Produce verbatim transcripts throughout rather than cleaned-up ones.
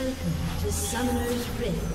Welcome to Summoner's Rift.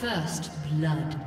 First blood.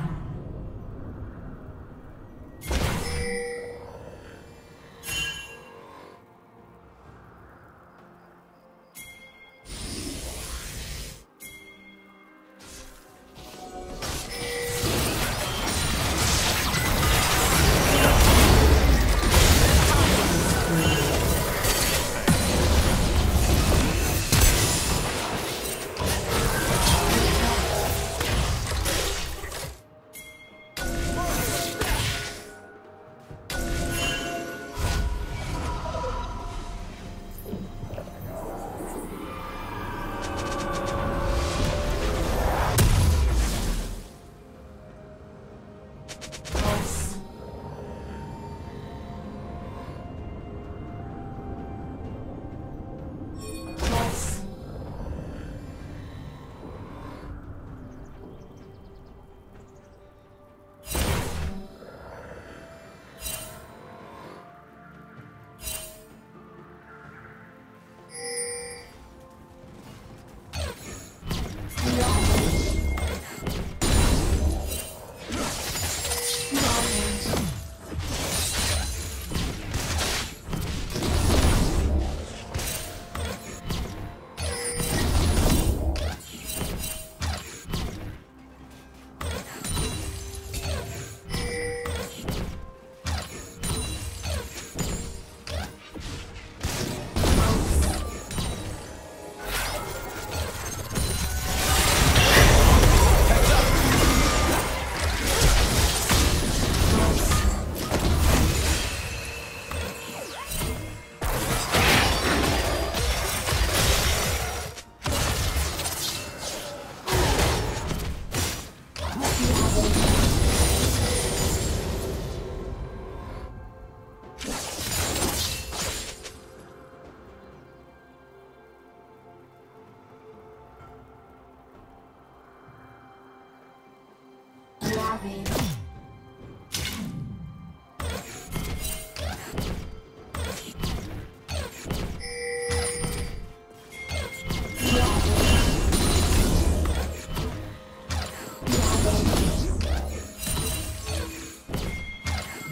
down.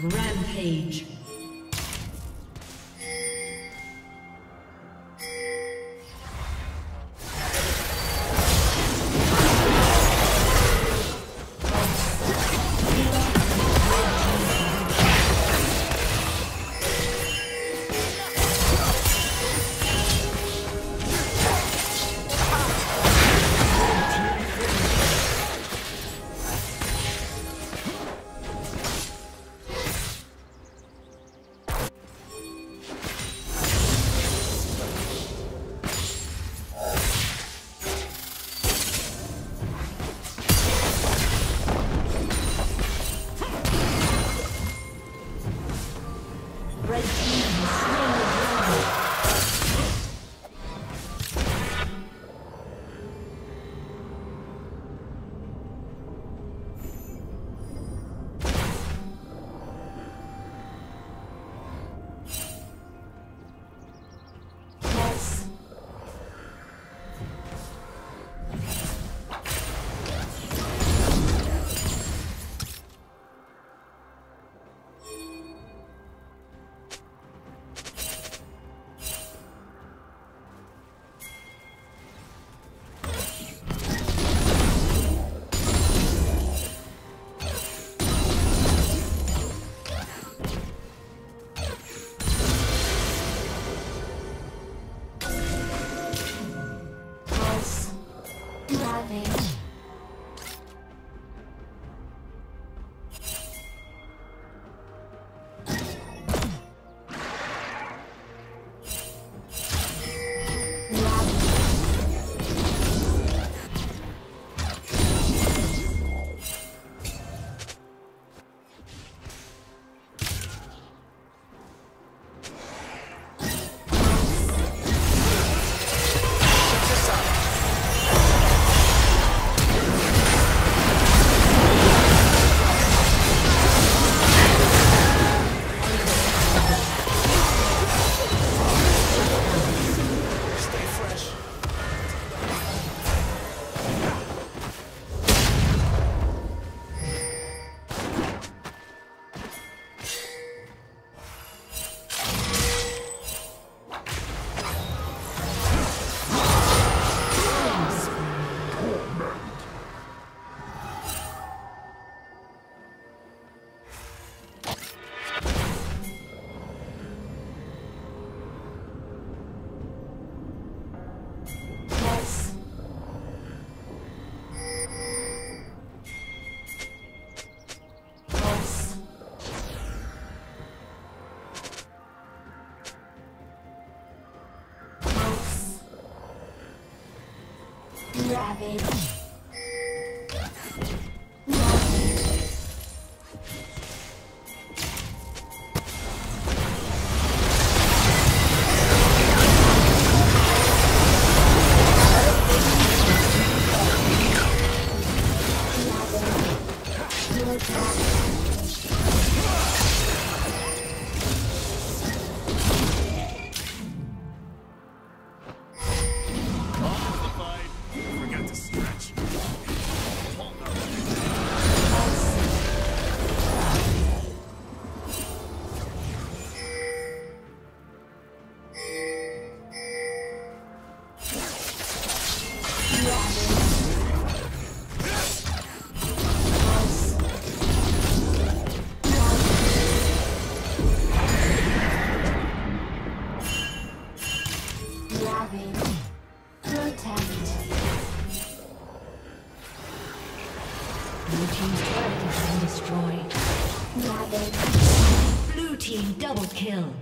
Rampage. Savage. Blue team's turret has been destroyed. Ravage. Blue team double kill.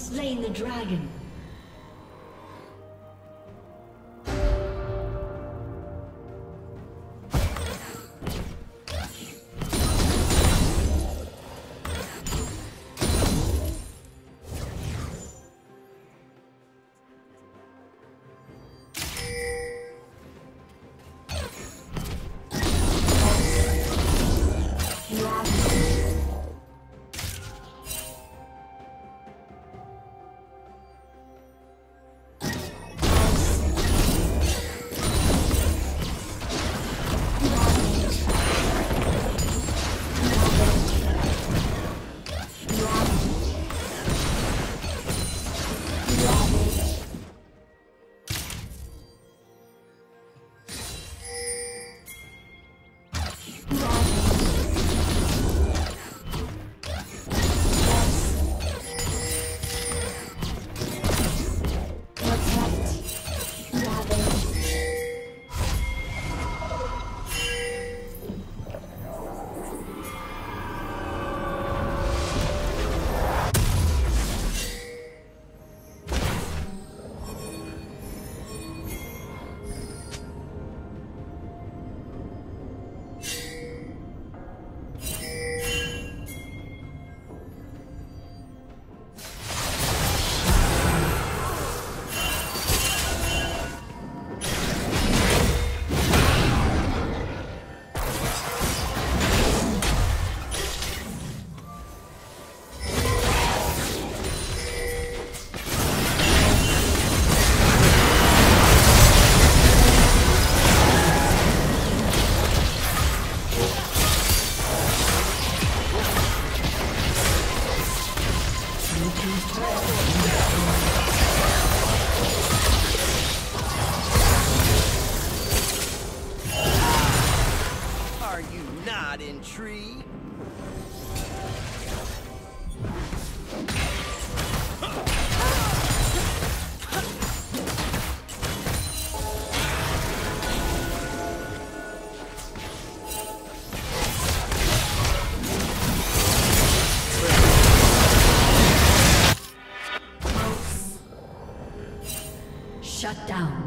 Slain the dragon. tree. Shut down.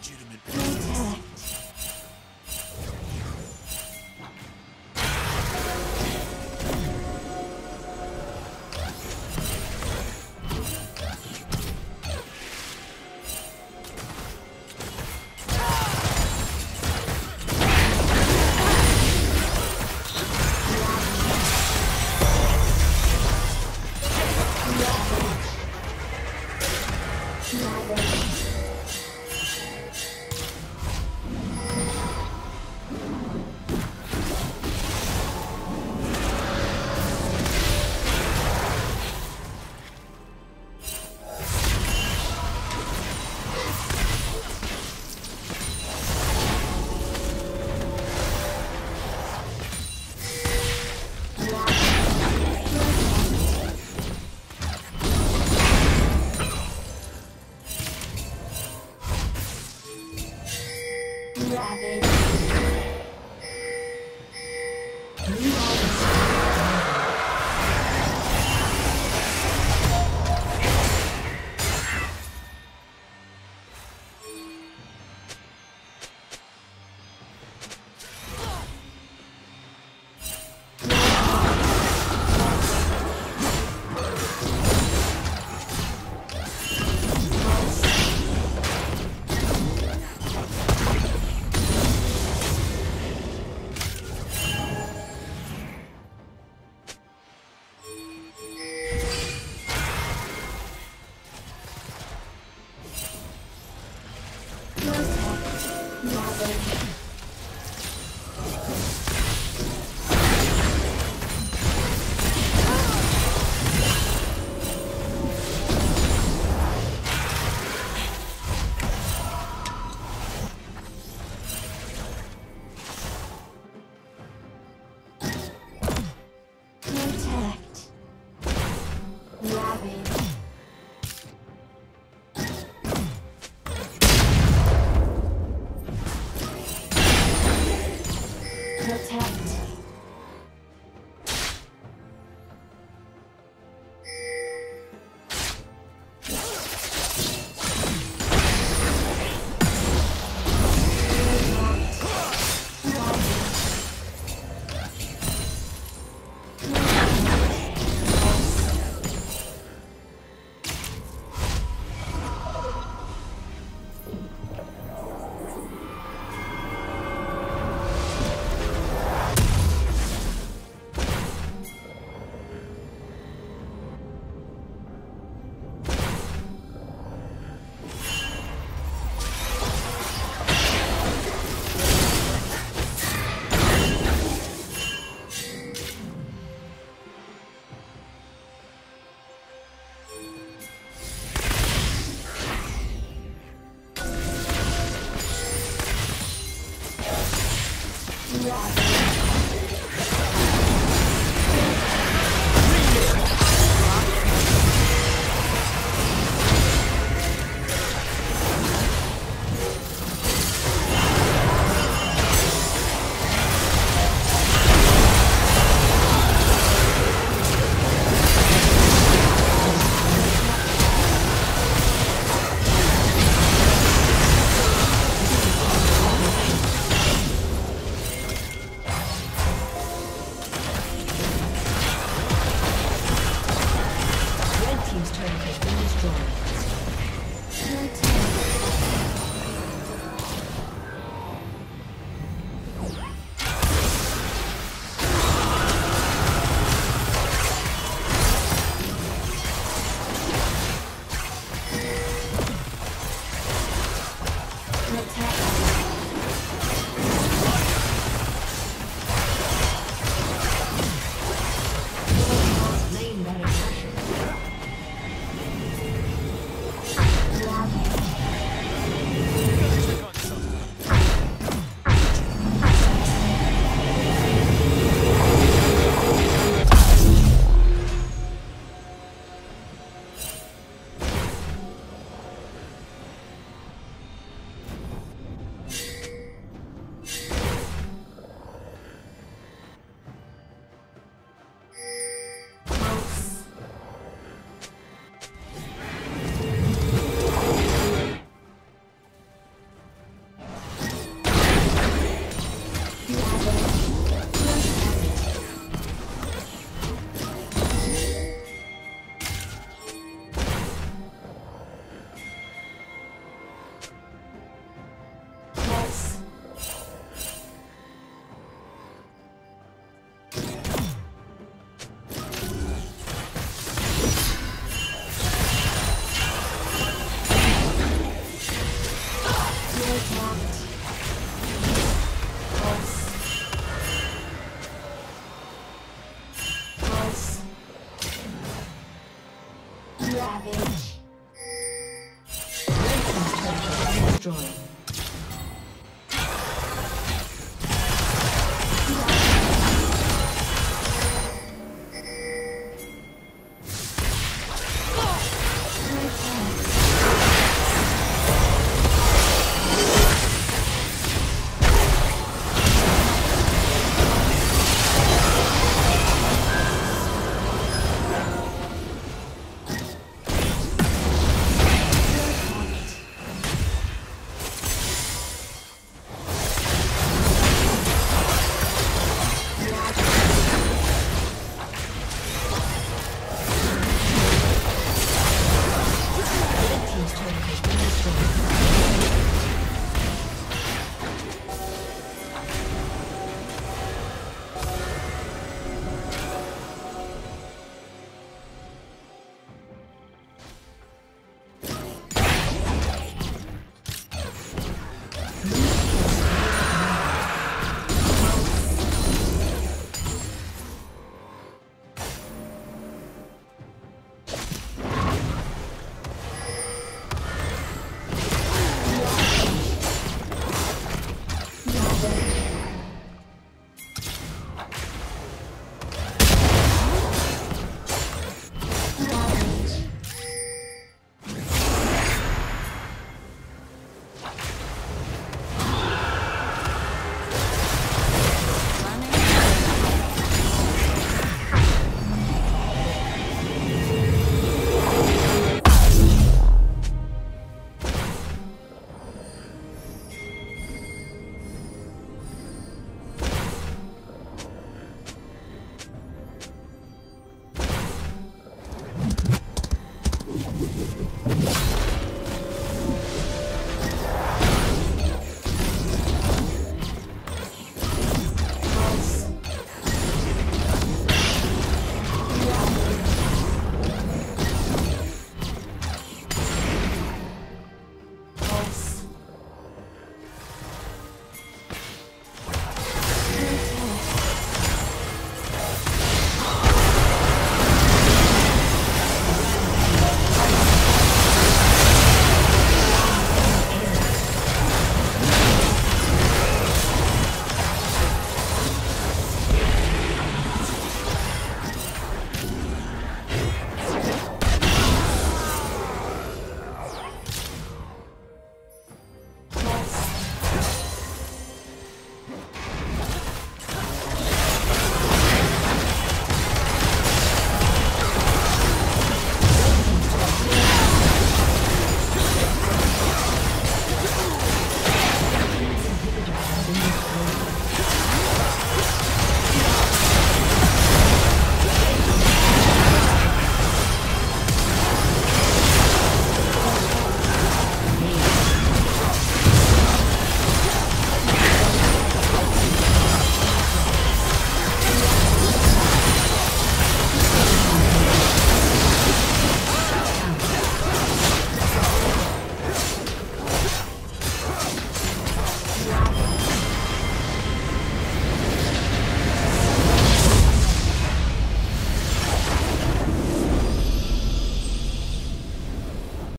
Legitimate business. Ravage. Red team's turret has been destroyed.